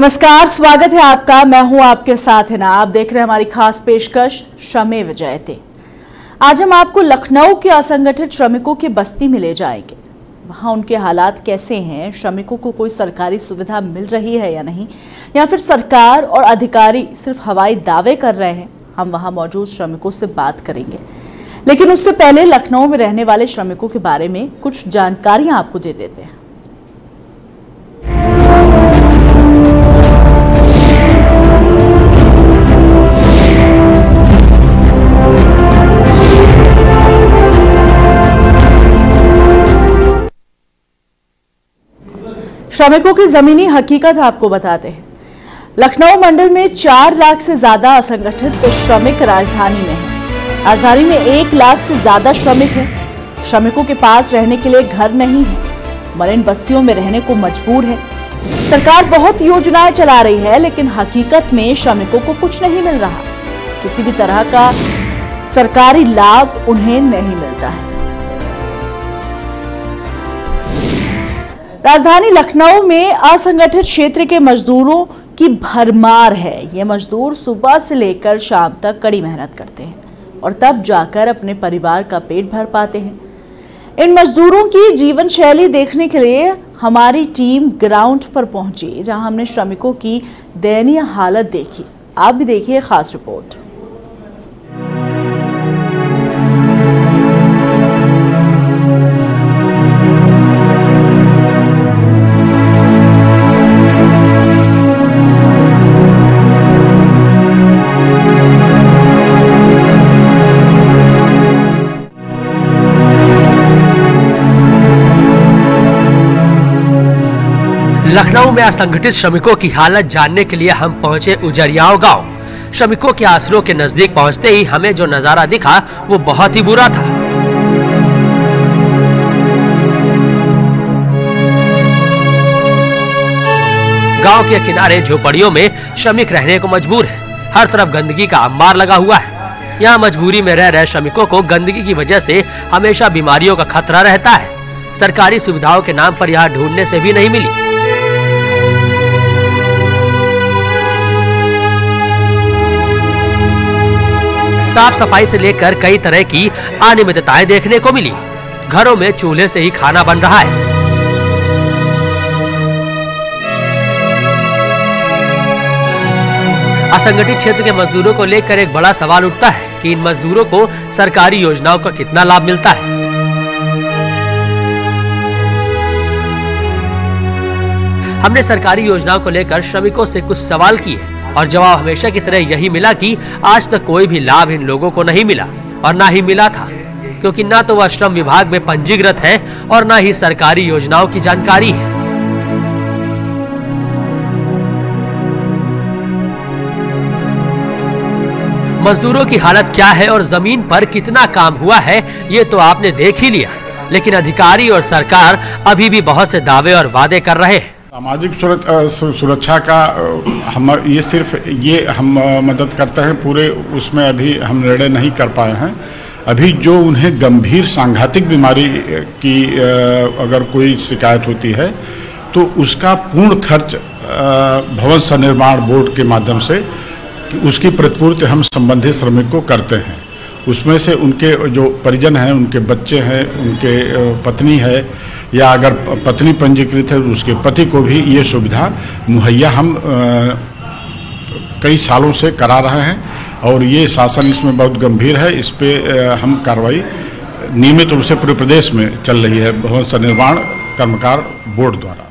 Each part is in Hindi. नमस्कार, स्वागत है आपका। मैं हूं आपके साथ हिना। आप देख रहे हैं हमारी खास पेशकश श्रमेव जयते। आज हम आपको लखनऊ के असंगठित श्रमिकों की बस्ती में ले जाएंगे। वहाँ उनके हालात कैसे हैं, श्रमिकों को कोई सरकारी सुविधा मिल रही है या नहीं, या फिर सरकार और अधिकारी सिर्फ हवाई दावे कर रहे हैं, हम वहाँ मौजूद श्रमिकों से बात करेंगे। लेकिन उससे पहले लखनऊ में रहने वाले श्रमिकों के बारे में कुछ जानकारियाँ आपको दे देते हैं। श्रमिकों की जमीनी हकीकत आपको बताते हैं। लखनऊ मंडल में 4 लाख से ज्यादा असंगठित श्रमिक राजधानी में हैं। राजधानी में 1 लाख से ज्यादा श्रमिक हैं। श्रमिकों के पास रहने के लिए घर नहीं है, मलिन बस्तियों में रहने को मजबूर है। सरकार बहुत योजनाएं चला रही है, लेकिन हकीकत में श्रमिकों को कुछ नहीं मिल रहा। किसी भी तरह का सरकारी लाभ उन्हें नहीं मिलता है। राजधानी लखनऊ में असंगठित क्षेत्र के मजदूरों की भरमार है। ये मजदूर सुबह से लेकर शाम तक कड़ी मेहनत करते हैं और तब जाकर अपने परिवार का पेट भर पाते हैं। इन मजदूरों की जीवन शैली देखने के लिए हमारी टीम ग्राउंड पर पहुंची, जहां हमने श्रमिकों की दयनीय हालत देखी। आप भी देखिए खास रिपोर्ट। लखनऊ में असंगठित श्रमिकों की हालत जानने के लिए हम पहुंचे उजरियाव गांव। श्रमिकों के आश्रयों के नजदीक पहुंचते ही हमें जो नजारा दिखा वो बहुत ही बुरा था। गांव के किनारे झोपड़ियों में श्रमिक रहने को मजबूर है। हर तरफ गंदगी का अंबार लगा हुआ है। यहाँ मजबूरी में रह रहे श्रमिकों को गंदगी की वजह से हमेशा बीमारियों का खतरा रहता है। सरकारी सुविधाओं के नाम पर यहाँ ढूंढने से भी नहीं मिली। साफ सफाई से लेकर कई तरह की अनियमितताएं देखने को मिली। घरों में चूल्हे से ही खाना बन रहा है। असंगठित क्षेत्र के मजदूरों को लेकर एक बड़ा सवाल उठता है कि इन मजदूरों को सरकारी योजनाओं का कितना लाभ मिलता है। हमने सरकारी योजनाओं को लेकर श्रमिकों से कुछ सवाल किए और जवाब हमेशा की तरह यही मिला कि आज तक कोई भी लाभ इन लोगों को नहीं मिला और ना ही मिला था, क्योंकि ना तो वह श्रम विभाग में पंजीकृत है और ना ही सरकारी योजनाओं की जानकारी है। मजदूरों की हालत क्या है और जमीन पर कितना काम हुआ है ये तो आपने देख ही लिया, लेकिन अधिकारी और सरकार अभी भी बहुत से दावे और वादे कर रहे हैं। सामाजिक सुरक्षा का हम ये सिर्फ ये हम मदद करते हैं, पूरे उसमें अभी हम निर्णय नहीं कर पाए हैं। अभी जो उन्हें गंभीर सांघातिक बीमारी की अगर कोई शिकायत होती है तो उसका पूर्ण खर्च भवन संनिर्माण बोर्ड के माध्यम से उसकी प्रतिपूर्ति हम संबंधित श्रमिक को करते हैं। उसमें से उनके जो परिजन हैं, उनके बच्चे हैं, उनके पत्नी है, या अगर पत्नी पंजीकृत है उसके पति को भी ये सुविधा मुहैया हम कई सालों से करा रहे हैं और ये शासन इसमें बहुत गंभीर है। इस पे हम कार्रवाई नियमित रूप से पूरे प्रदेश में चल रही है भवन संनिर्माण कर्मकार बोर्ड द्वारा।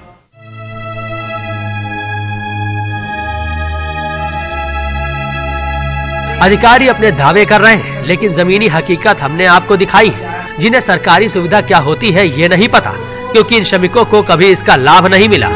अधिकारी अपने दावे कर रहे हैं, लेकिन जमीनी हकीकत हमने आपको दिखाई है। जिन्हें सरकारी सुविधा क्या होती है ये नहीं पता, क्योंकि इन श्रमिकों को कभी इसका लाभ नहीं मिला।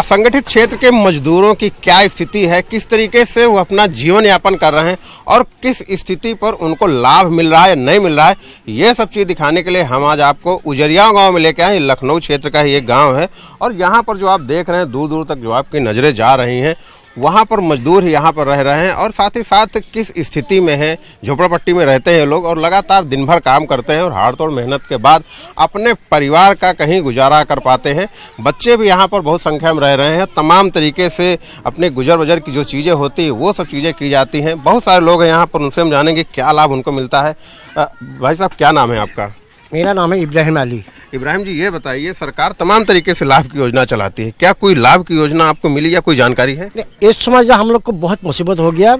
असंगठित क्षेत्र के मजदूरों की क्या स्थिति है, किस तरीके से वो अपना जीवन यापन कर रहे हैं और किस स्थिति पर उनको लाभ मिल रहा है नहीं मिल रहा है, ये सब चीज़ दिखाने के लिए हम आज आपको उजरिया गांव में लेके आए। लखनऊ क्षेत्र का ये गांव है और यहाँ पर जो आप देख रहे हैं दूर दूर तक जो आपकी नज़रें जा रही हैं वहाँ पर मजदूर यहाँ पर रह रहे हैं और साथ ही साथ किस स्थिति में हैं, झोपड़पट्टी में रहते हैं लोग और लगातार दिन भर काम करते हैं और हाड़ तोड़ मेहनत के बाद अपने परिवार का कहीं गुजारा कर पाते हैं। बच्चे भी यहाँ पर बहुत संख्या में रह रहे हैं। तमाम तरीके से अपने गुजर बजर की जो चीज़ें होती है वो सब चीज़ें की जाती हैं। बहुत सारे लोग हैं यहाँ पर, उनसे हम जानेंगे क्या लाभ उनको मिलता है। भाई साहब क्या नाम है आपका? मेरा नाम है इब्राहिम अली। इब्राहिम जी ये बताइए, सरकार तमाम तरीके से लाभ की योजना चलाती है, क्या कोई लाभ की योजना आपको मिली या कोई जानकारी है? इस समय जो हम लोग को बहुत मुसीबत हो गया,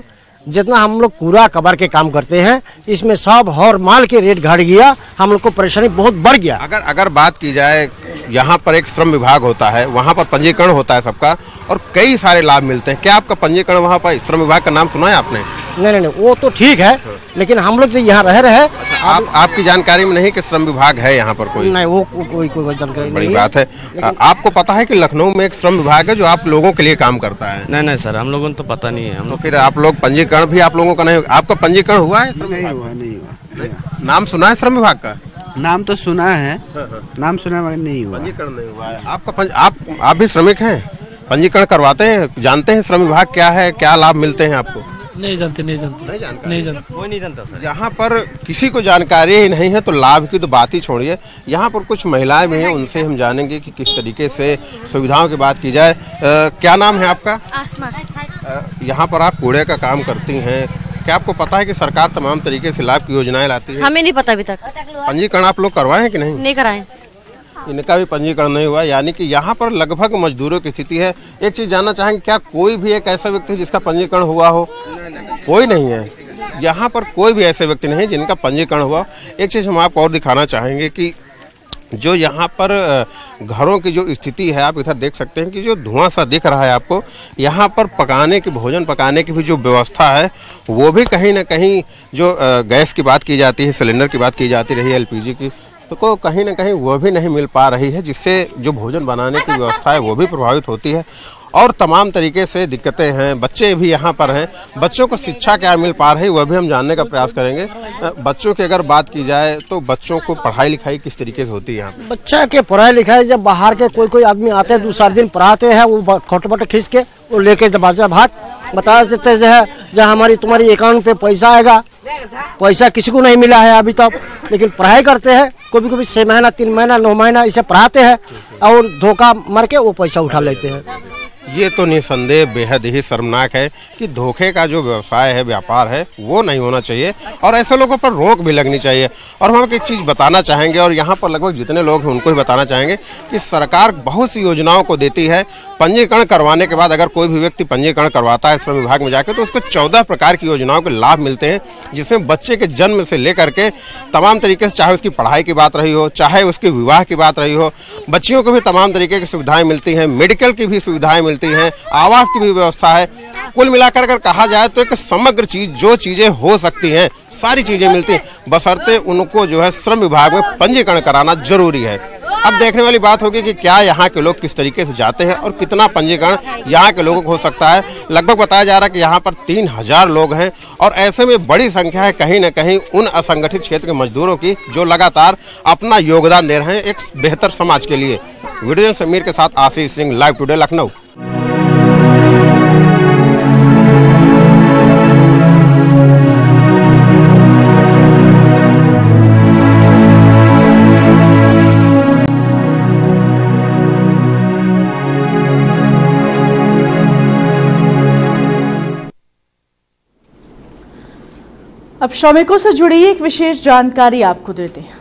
जितना हम लोग कूड़ा कबाड़ के काम करते हैं इसमें सब और माल के रेट घट गया, हम लोग को परेशानी बहुत बढ़ गया। अगर बात की जाए, यहाँ पर एक श्रम विभाग होता है, वहाँ पर पंजीकरण होता है सबका और कई सारे लाभ मिलते हैं। क्या आपका पंजीकरण वहाँ पर श्रम विभाग का नाम सुना है आपने? नहीं, वो तो ठीक है, लेकिन हम लोग जो यहाँ रह रहे हैं। अच्छा, आपकी जानकारी में नहीं कि श्रम विभाग है यहाँ पर कोई? नहीं, वो कोई जानकारी बड़ी बात है। आपको पता है कि लखनऊ में एक श्रम विभाग है जो आप लोगों के लिए काम करता है? नहीं सर, हम लोगों को तो पता नहीं है। हम तो फिर आप लोग पंजीकरण भी आप लोगों का नहीं? आपका पंजीकरण हुआ है? नहीं हुआ। नाम सुना है श्रम विभाग का? नाम तो सुना है, नाम सुना मगर नहीं हुआ, पंजीकरण नहीं हुआ है। आपका आप भी श्रमिक है, पंजीकरण करवाते हैं, जानते हैं श्रम विभाग क्या है, क्या लाभ मिलते हैं आपको? नहीं जानते। यहाँ पर किसी को जानकारी ही नहीं है तो लाभ की तो बात ही छोड़िए। यहाँ पर कुछ महिलाएं भी हैं, उनसे हम जानेंगे कि किस तरीके से सुविधाओं की बात की जाए। क्या नाम है आपका? आसमा। यहाँ पर आप कूड़े का काम करती हैं, क्या आपको पता है कि सरकार तमाम तरीके से लाभ की योजनाएं लाती है? हमें नहीं पता अभी तक। पंजीकरण आप लोग करवाए हैं कि नहीं? नहीं कराए, इनका भी पंजीकरण नहीं हुआ। यानी कि यहाँ पर लगभग मजदूरों की स्थिति है। एक चीज़ जानना चाहेंगे, क्या कोई भी एक ऐसा व्यक्ति जिसका पंजीकरण हुआ हो? कोई नहीं है यहाँ पर, कोई भी ऐसे व्यक्ति नहीं जिनका पंजीकरण हुआ। एक चीज़ हम आपको और दिखाना चाहेंगे कि जो यहाँ पर घरों की जो स्थिति है, आप इधर देख सकते हैं कि जो धुआं सा दिख रहा है आपको, यहाँ पर पकाने की, भोजन पकाने की भी जो व्यवस्था है वो भी कहीं ना कहीं, जो गैस की बात की जाती है, सिलेंडर की बात की जाती रही है, LPG की, तो कहीं ना कहीं वो भी नहीं मिल पा रही है, जिससे जो भोजन बनाने की व्यवस्था है वो भी प्रभावित होती है और तमाम तरीके से दिक्कतें हैं। बच्चे भी यहाँ पर हैं, बच्चों को शिक्षा क्या मिल पा रही है वह भी हम जानने का प्रयास करेंगे। बच्चों की अगर बात की जाए तो बच्चों को पढ़ाई लिखाई किस तरीके से होती है यहाँ? बच्चा के पढ़ाई लिखाई, जब बाहर के कोई आदमी आते हैं 2-4 दिन पढ़ाते हैं, वो खोटोपट खींच के वो लेके दबाजा भाग बता देते हैं, जहाँ हमारी तुम्हारी अकाउंट पे पैसा आएगा। पैसा किसी को नहीं मिला है अभी तक, लेकिन पढ़ाई करते हैं, कभी 6 महीना 3 महीना 9 महीना इसे पढ़ाते हैं और धोखा मर के वो पैसा उठा लेते हैं। ये तो निसंदेह बेहद ही शर्मनाक है कि धोखे का जो व्यवसाय है, व्यापार है, वो नहीं होना चाहिए और ऐसे लोगों पर रोक भी लगनी चाहिए। और हम एक चीज़ बताना चाहेंगे, और यहाँ पर लगभग जितने लोग हैं उनको ही बताना चाहेंगे कि सरकार बहुत सी योजनाओं को देती है। पंजीकरण करवाने के बाद अगर कोई भी व्यक्ति पंजीकरण करवाता है श्रम विभाग में जाकर, तो उसको 14 प्रकार की योजनाओं के लाभ मिलते हैं, जिसमें बच्चे के जन्म से लेकर के तमाम तरीके से, चाहे उसकी पढ़ाई की बात रही हो, चाहे उसके विवाह की बात रही हो, बच्चियों को भी तमाम तरीके की सुविधाएँ मिलती हैं, मेडिकल की भी सुविधाएँ हैं, आवास की भी व्यवस्था है। कुल मिलाकर अगर कहा जाए तो एक समग्र चीज, जो चीजें हो सकती हैं सारी चीजें मिलती हैं, बशर्ते उनको जो है श्रम विभाग में पंजीकरण कराना जरूरी है। अब देखने वाली बात होगी कि क्या यहाँ के लोग किस तरीके से जाते हैं और कितना पंजीकरण यहाँ के लोगों को हो सकता है। लगभग बताया जा रहा है कि यहाँ पर 3000 लोग हैं और ऐसे में बड़ी संख्या है कहीं ना कहीं उन असंगठित क्षेत्र के मजदूरों की, जो लगातार अपना योगदान दे रहे हैं एक बेहतर समाज के लिए। वीडियो समीर के साथ आशीष सिंह, लाइव टुडे, लखनऊ। अब श्रमिकों से जुड़ी एक विशेष जानकारी आपको देते हैं।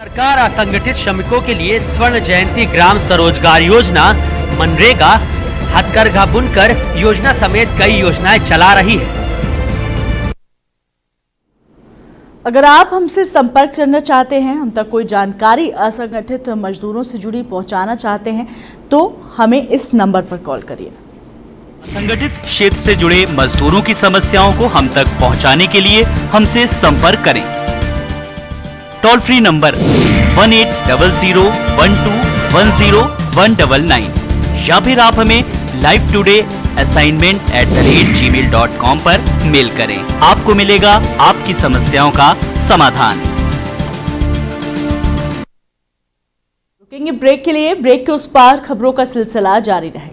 सरकार असंगठित श्रमिकों के लिए स्वर्ण जयंती ग्राम स्वरोजगार योजना, मनरेगा, हथकरघा बुनकर योजना समेत कई योजनाएं चला रही है। अगर आप हमसे संपर्क करना चाहते हैं, हम तक कोई जानकारी असंगठित मजदूरों से जुड़ी पहुंचाना चाहते हैं, तो हमें इस नंबर पर कॉल करिए। असंगठित क्षेत्र से जुड़े मजदूरों की समस्याओं को हम तक पहुंचाने के लिए हमसे संपर्क करें। टोल फ्री नंबर 1800121019 या फिर आप हमें live_today@gmail.com पर मेल करें। आपको मिलेगा आपकी समस्याओं का समाधान। रुकेंगे ब्रेक के लिए, ब्रेक के उस पार खबरों का सिलसिला जारी रहेगा।